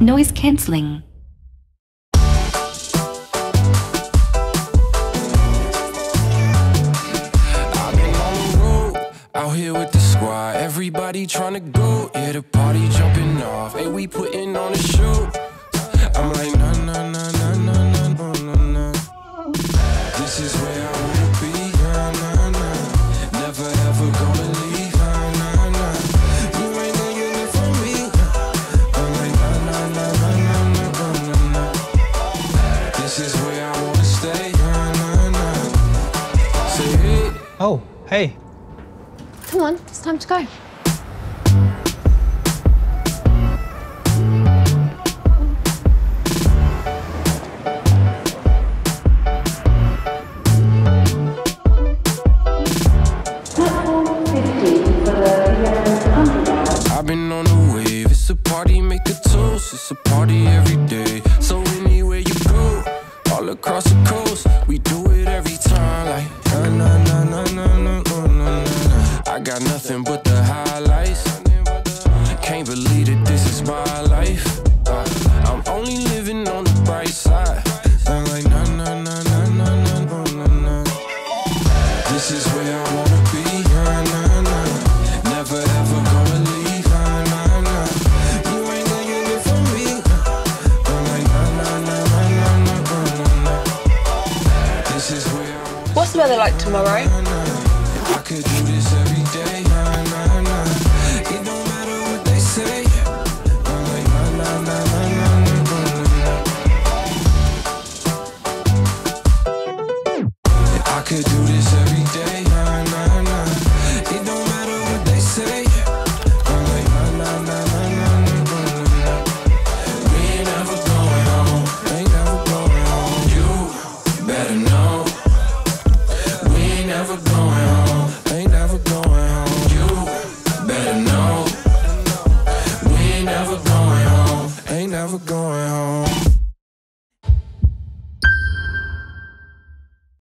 noise cancelling. I've been on the road, out here with the squad. Everybody trying to go, yeah, the party jumping off. Hey, we putting on a show. I'm like, nah, nah, nah, nah, nah, nah, nah, nah, nah. This is where I wanna be, nah, nah, nah. Never ever gonna leave, nah, nah, nah. You ain't hanging it for me. I'm like, nah, nah, nah, nah, nah, nah, nah, nah. This is where I wanna stay, nah, nah, nah. Say hey. Oh, hey. Come on, it's time to go. I've been on the wave, it's a party, make a toast. It's a party every day, so anywhere you go, all across the coast, we do it every time. Like, na na na na na na na. I got nothing but the highlights. Can't believe that this is my life. I'm only living on the bright side. I'm like, na na na na na na na na. This is where I wanna be, na na na. Never ever gonna leave. What's the weather like tomorrow?